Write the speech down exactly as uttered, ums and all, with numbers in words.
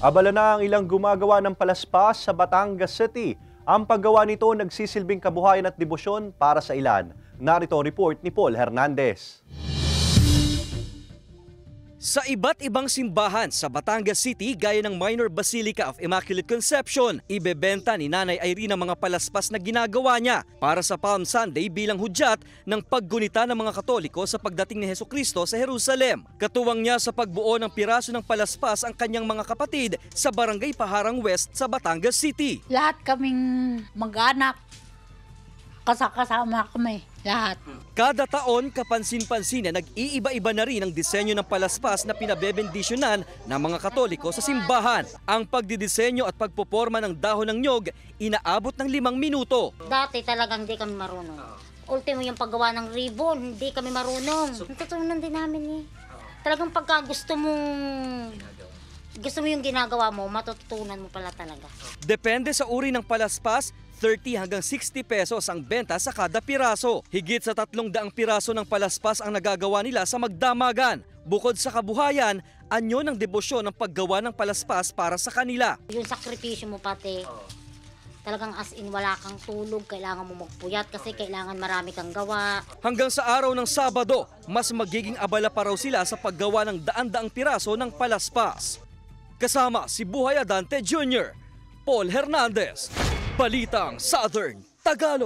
Abala na ang ilang gumagawa ng palaspas sa Batangas City. Ang paggawa nito nagsisilbing kabuhayan at debosyon para sa ilan. Narito ang report ni Paul Hernandez. Sa iba't ibang simbahan sa Batangas City gaya ng Minor Basilica of Immaculate Conception, ibebenta ni Nanay Irene ang mga palaspas na ginagawa niya para sa Palm Sunday bilang hudyat ng paggunita ng mga Katoliko sa pagdating ni Heso Kristo sa Jerusalem. Katuwang niya sa pagbuo ng piraso ng palaspas ang kanyang mga kapatid sa barangay Paharang West sa Batangas City. Lahat kaming mag-anak, kasama kami. Lahat. Kada taon, kapansin-pansin na nag-iiba-iba na rin ang disenyo ng palaspas na pinabebendisyonan ng mga Katoliko sa simbahan. Ang pagdidisenyo at pagpoporma ng dahon ng nyog, inaabot ng limang minuto. Dati talagang hindi kami marunong. Ultimo yung paggawa ng ribbon, hindi kami marunong. Natutunan din namin eh. Talagang pagka gusto mong... gusto mo yung ginagawa mo, matututunan mo pala talaga. Depende sa uri ng palaspas, thirty hanggang sixty pesos ang benta sa kada piraso. Higit sa tatlong daang piraso ng palaspas ang nagagawa nila sa Magdamagan. Bukod sa kabuhayan, anyo ng debosyon ang paggawa ng palaspas para sa kanila. Yung sakripisyo mo pati, talagang as in wala kang tulog, kailangan mo magpuyat kasi kailangan marami kang gawa. Hanggang sa araw ng Sabado, mas magiging abala pa raw sila sa paggawa ng daan-daang piraso ng palaspas. Kasama si Buhay Dante Junior Paul Hernandez, Balitang Southern Tagalog.